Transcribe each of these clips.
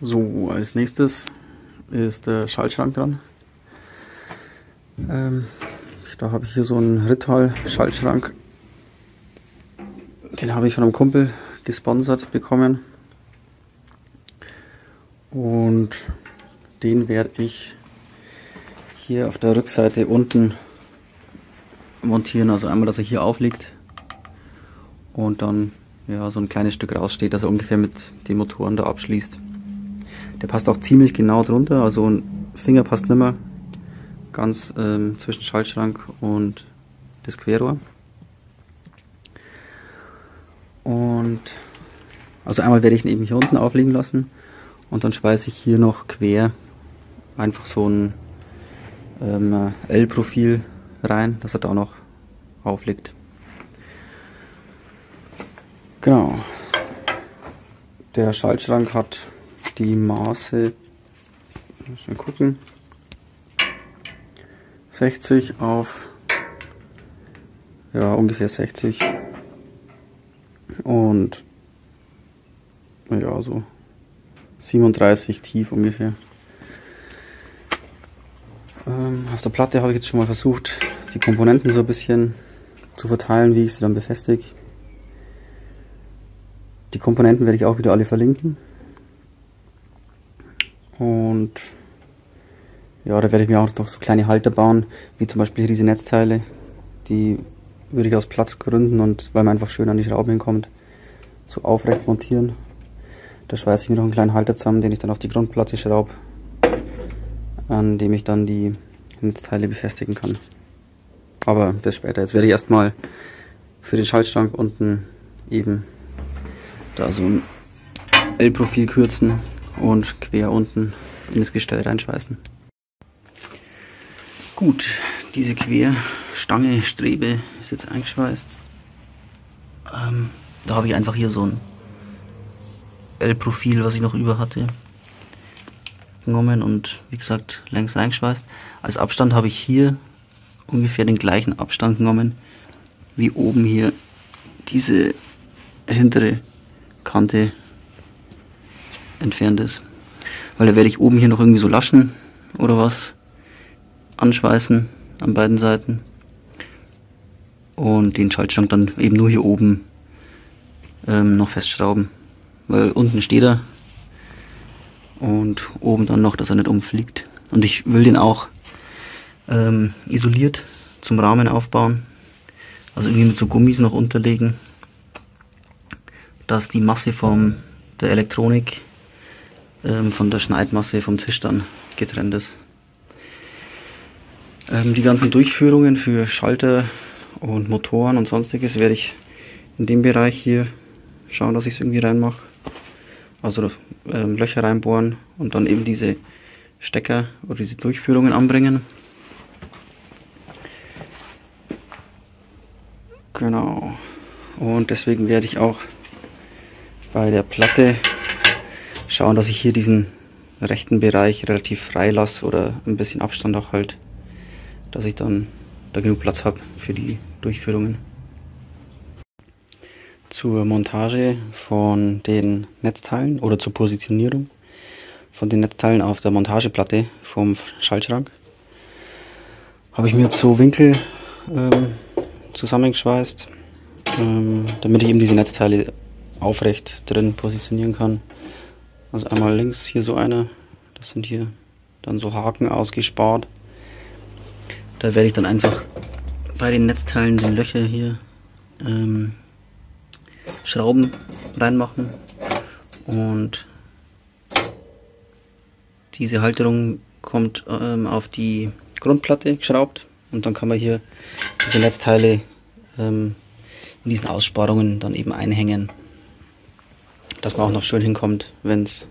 So, als nächstes ist der Schaltschrank dran. Da habe ich hier so einen Rittal Schaltschrank. Den habe ich von einem Kumpel gesponsert bekommen. Und den werde ich hier auf der Rückseite unten montieren. Also einmal, dass er hier aufliegt und dann ja, so ein kleines Stück raussteht, dass er ungefähr mit den Motoren da abschließt. Der passt auch ziemlich genau drunter, also ein Finger passt nimmer ganz zwischen Schaltschrank und das Querrohr. Und also einmal werde ich ihn eben hier unten aufliegen lassen und dann schweiße ich hier noch quer einfach so ein L-Profil rein, dass er da noch aufliegt. Genau. Der Schaltschrank hat die Maße, mal gucken, 60 auf, ja, ungefähr 60 und ja, so 37 tief ungefähr. Auf der Platte habe ich jetzt schon mal versucht, die Komponenten so ein bisschen zu verteilen, wie ich sie dann befestige. Die Komponenten werde ich auch wieder alle verlinken. Und ja, da werde ich mir auch noch so kleine Halter bauen, wie zum Beispiel hier diese Netzteile. Die würde ich aus Platzgründen und weil man einfach schön an die Schrauben hinkommt, so aufrecht montieren. Da schweiße ich mir noch einen kleinen Halter zusammen, den ich dann auf die Grundplatte schraube, an dem ich dann die Netzteile befestigen kann. Aber das später. Jetzt werde ich erstmal für den Schaltschrank unten eben da so ein L-Profil kürzen und quer unten in das Gestell reinschweißen. Gut, diese Querstange, Strebe ist jetzt eingeschweißt. Da habe ich einfach hier so ein L-Profil, was ich noch über hatte, genommen und wie gesagt längs eingeschweißt. Als Abstand habe ich hier ungefähr den gleichen Abstand genommen, wie oben hier diese hintere Kante entfernt ist. Weil da werde ich oben hier noch irgendwie so Laschen oder was anschweißen an beiden Seiten und den Schaltschrank dann eben nur hier oben noch festschrauben. Weil unten steht er und oben dann noch, dass er nicht umfliegt. Und ich will den auch isoliert zum Rahmen aufbauen. Also irgendwie mit so Gummis noch unterlegen, dass die Masse der Elektronik von der Schneidmasse vom Tisch dann getrennt ist. Die ganzen Durchführungen für Schalter und Motoren und sonstiges werde ich in dem Bereich hier schauen, dass ich es irgendwie reinmache. Also Löcher reinbohren und dann eben diese Stecker oder diese Durchführungen anbringen. Genau. Und deswegen werde ich auch bei der Platte schauen, dass ich hier diesen rechten Bereich relativ frei lasse oder ein bisschen Abstand auch halt, dass ich dann da genug Platz habe für die Durchführungen. Zur Montage von den Netzteilen oder zur Positionierung von den Netzteilen auf der Montageplatte vom Schaltschrank habe ich mir jetzt so Winkel zusammengeschweißt, damit ich eben diese Netzteile aufrecht drin positionieren kann. Also einmal links hier so einer, das sind hier dann so Haken ausgespart. Da werde ich dann einfach bei den Netzteilen die Löcher hier Schrauben reinmachen und diese Halterung kommt auf die Grundplatte geschraubt und dann kann man hier diese Netzteile in diesen Aussparungen dann eben einhängen, dass man auch noch schön hinkommt, wenn es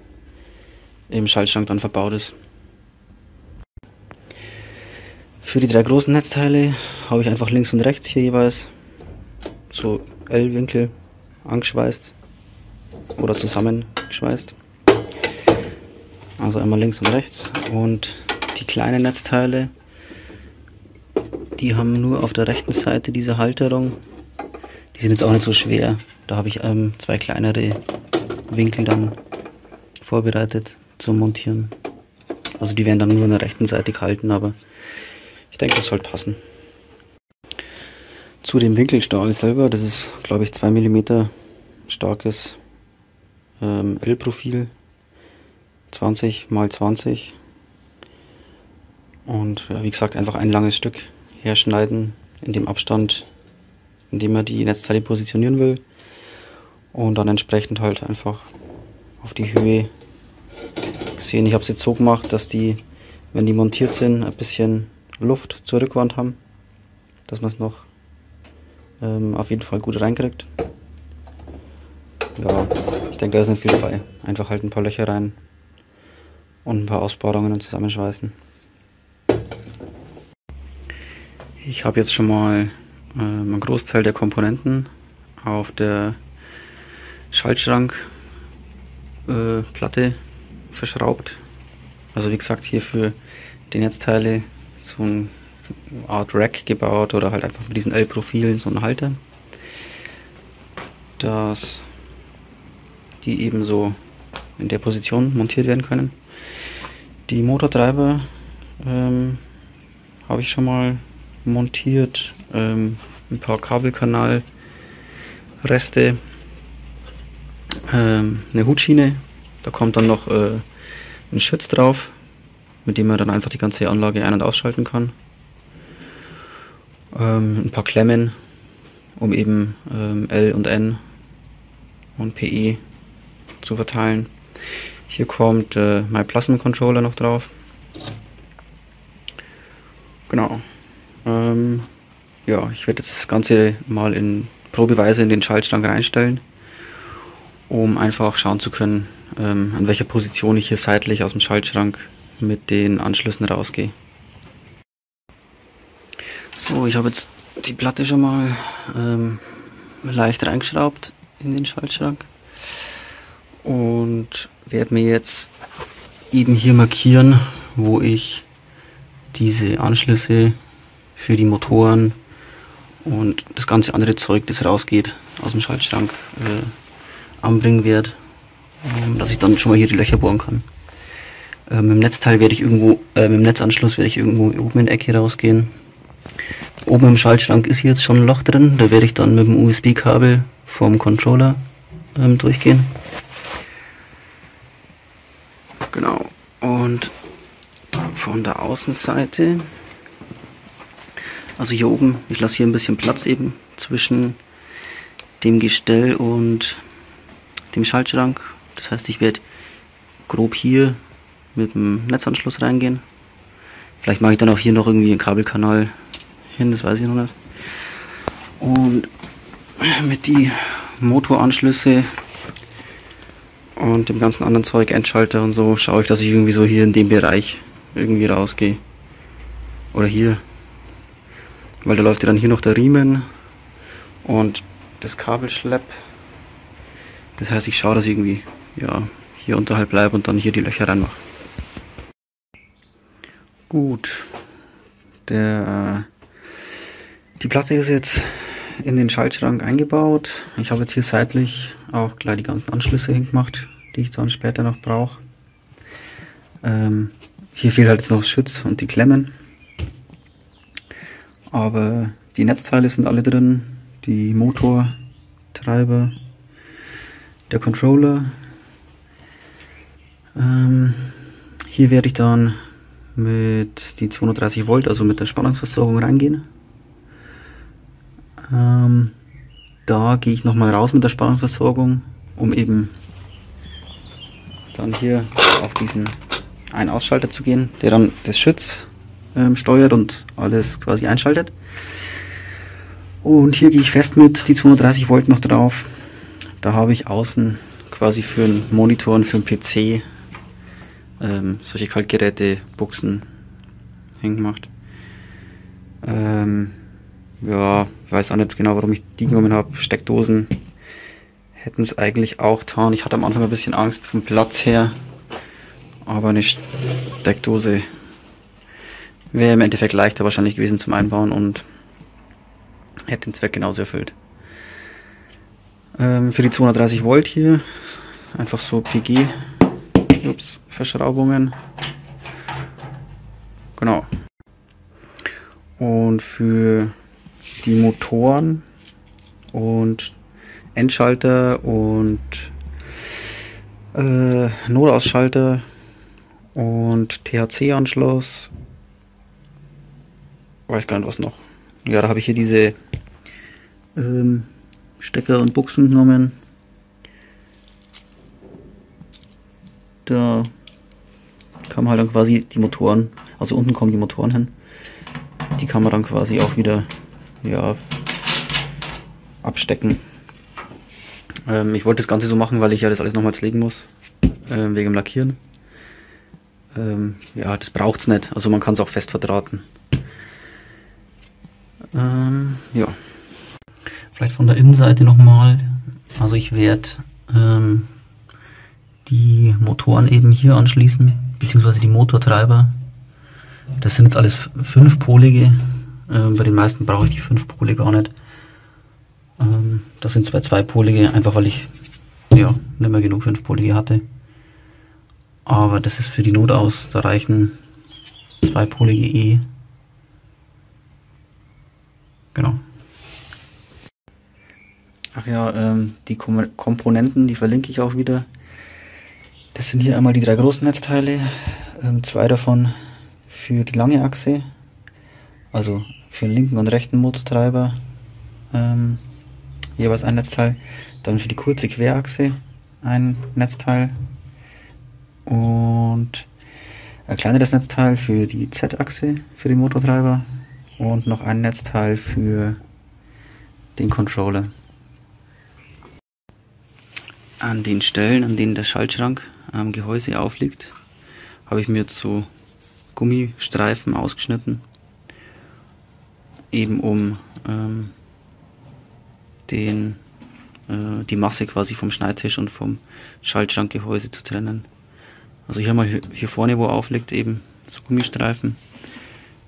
im Schaltschrank dann verbaut ist. Für die drei großen Netzteile habe ich einfach links und rechts hier jeweils so L-Winkel angeschweißt oder zusammengeschweißt. Also einmal links und rechts, und die kleinen Netzteile, die haben nur auf der rechten Seite diese Halterung. Die sind jetzt auch nicht so schwer, da habe ich zwei kleinere Winkel dann vorbereitet zum Montieren. Also die werden dann nur an der rechten Seite gehalten, aber ich denke, das soll passen. Zu dem Winkelstahl selber, das ist glaube ich 2 mm starkes L-Profil, 20 x 20, und wie gesagt, einfach ein langes Stück herschneiden in dem Abstand, in dem man die Netzteile positionieren will, und dann entsprechend halt einfach auf die Höhe gesehen. Ich habe es jetzt so gemacht, dass die, wenn die montiert sind, ein bisschen Luft zur Rückwand haben, dass man es noch auf jeden Fall gut reinkriegt. Ja, ich denke, da ist nicht viel dabei. Einfach halt ein paar Löcher rein und ein paar Ausbohrungen und zusammenschweißen. Ich habe jetzt schon mal einen Großteil der Komponenten auf der Schaltschrankplatte verschraubt. Also wie gesagt, hier für die Netzteile so eine Art Rack gebaut oder halt einfach mit diesen L-Profilen so einen Halter, dass die eben so in der Position montiert werden können. Die Motortreiber habe ich schon mal montiert, ein paar Kabelkanalreste, eine Hutschiene, da kommt dann noch ein Schütz drauf, mit dem man dann einfach die ganze Anlage ein- und ausschalten kann. Ein paar Klemmen, um eben L und N und PE zu verteilen. Hier kommt mein Plasma Controller noch drauf. Genau. Ja, ich werde jetzt das Ganze mal in probeweise in den Schaltschrank reinstellen, um einfach schauen zu können, an welcher Position ich hier seitlich aus dem Schaltschrank mit den Anschlüssen rausgehe. So, ich habe jetzt die Platte schon mal leicht reingeschraubt in den Schaltschrank und werde mir jetzt eben hier markieren, wo ich diese Anschlüsse für die Motoren und das ganze andere Zeug, das rausgeht aus dem Schaltschrank, anbringen werde, dass ich dann schon mal hier die Löcher bohren kann. Mit dem Netzanschluss werde ich irgendwo oben in der Ecke rausgehen. Oben im Schaltschrank ist hier jetzt schon ein Loch drin, da werde ich dann mit dem USB-Kabel vom Controller durchgehen. Genau, und von der Außenseite, also hier oben, ich lasse hier ein bisschen Platz eben zwischen dem Gestell und dem Schaltschrank. Das heißt, ich werde grob hier mit dem Netzanschluss reingehen. Vielleicht mache ich dann auch hier noch irgendwie einen Kabelkanal hin, das weiß ich noch nicht. Und mit die Motoranschlüsse und dem ganzen anderen Zeug, Endschalter und so, schaue ich, dass ich irgendwie so hier in dem Bereich irgendwie rausgehe. Oder hier. Weil da läuft ja dann hier noch der Riemen und das Kabelschlepp. Das heißt, ich schaue, dass ich irgendwie, ja, hier unterhalb bleibe und dann hier die Löcher reinmache. Gut. Die Platte ist jetzt in den Schaltschrank eingebaut. Ich habe jetzt hier seitlich auch gleich die ganzen Anschlüsse hingemacht, die ich dann später noch brauche. Hier fehlt halt jetzt noch das Schütz und die Klemmen. Aber die Netzteile sind alle drin, die Motortreiber, der Controller. Hier werde ich dann mit die 230 Volt, also mit der Spannungsversorgung, reingehen. Da gehe ich nochmal raus mit der Spannungsversorgung, um eben dann hier auf diesen Ein-Ausschalter zu gehen, der dann das Schütz steuert und alles quasi einschaltet. Und hier gehe ich fest mit die 230 Volt noch drauf. Da habe ich außen quasi für einen Monitor und für einen PC solche Kaltgeräte, Buchsen hingemacht. Ja, ich weiß auch nicht genau, warum ich die genommen habe. Steckdosen hätten es eigentlich auch getan. Ich hatte am Anfang ein bisschen Angst vom Platz her, aber eine Steckdose wäre im Endeffekt leichter wahrscheinlich gewesen zum Einbauen und hätte den Zweck genauso erfüllt. Für die 230 Volt hier einfach so PG Ups, Verschraubungen. Genau. Und für die Motoren und Endschalter und Notausschalter und THC-Anschluss. Weiß gar nicht was noch. Ja, da habe ich hier diese Stecker und Buchsen genommen. Da kann halt dann quasi die Motoren, also unten kommen die Motoren hin. Die kann man dann quasi auch wieder, ja, abstecken. Ich wollte das Ganze so machen, weil ich ja das alles nochmals legen muss, wegen dem Lackieren. Ja, das braucht es nicht, also man kann es auch fest verdrahten. Ja. Vielleicht von der Innenseite nochmal, also ich werde die Motoren eben hier anschließen, beziehungsweise die Motortreiber. Das sind jetzt alles fünfpolige, bei den meisten brauche ich die 5 Pole gar nicht. Das sind zwar 2-polige, einfach weil ich ja nicht mehr genug 5-polige hatte. Aber das ist für die Not aus, da reichen 2-polige eh. Genau. Ach ja, die Komponenten, die verlinke ich auch wieder. Das sind hier einmal die 3 großen Netzteile, 2 davon für die lange Achse, also für den linken und rechten Motortreiber jeweils ein Netzteil, dann für die kurze Querachse ein Netzteil und ein kleineres Netzteil für die Z-Achse für den Motortreiber und noch ein Netzteil für den Controller. An den Stellen, an denen der Schaltschrank am Gehäuse aufliegt, habe ich mir jetzt so Gummistreifen ausgeschnitten, eben um die Masse quasi vom Schneidtisch und vom Schaltschrankgehäuse zu trennen. Also hier mal hier vorne, wo er aufliegt, eben so Gummistreifen.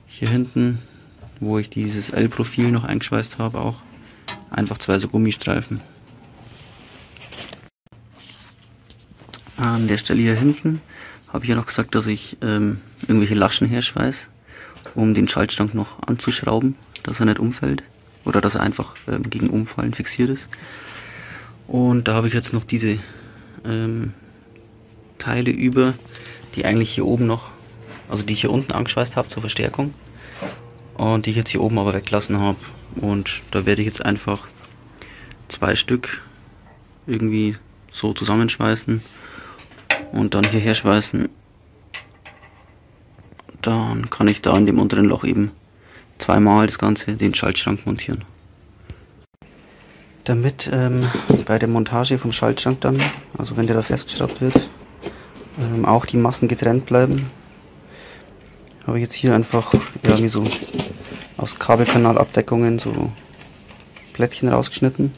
Hier hinten, wo ich dieses L-Profil noch eingeschweißt habe, auch einfach 2 so Gummistreifen. An der Stelle hier hinten habe ich ja noch gesagt, dass ich irgendwelche Laschen herschweiß, um den Schaltschrank noch anzuschrauben, dass er nicht umfällt oder dass er einfach gegen Umfallen fixiert ist. Und da habe ich jetzt noch diese Teile über, die eigentlich hier oben noch, also die ich hier unten angeschweißt habe zur Verstärkung und die ich jetzt hier oben aber weggelassen habe. Und da werde ich jetzt einfach 2 Stück irgendwie so zusammenschweißen und dann hierher schweißen. Dann kann ich da in dem unteren Loch eben zweimal das Ganze den Schaltschrank montieren. Damit bei der Montage vom Schaltschrank dann, also wenn der da festgeschraubt wird, auch die Massen getrennt bleiben, habe ich jetzt hier einfach ja, wie so aus Kabelkanalabdeckungen so Plättchen rausgeschnitten,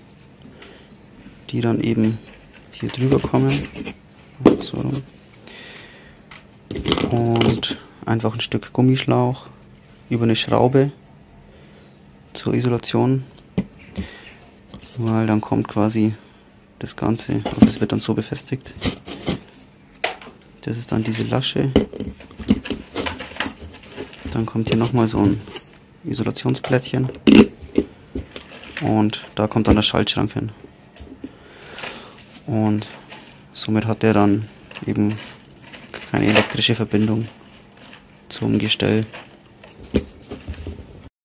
die dann eben hier drüber kommen. So. Und einfach ein Stück Gummischlauch über eine Schraube zur Isolation, weil dann kommt quasi das Ganze, also es wird dann so befestigt. Das ist dann diese Lasche. Dann kommt hier nochmal so ein Isolationsplättchen und da kommt dann der Schaltschrank hin. Und somit hat der dann eben keine elektrische Verbindung zum Gestell.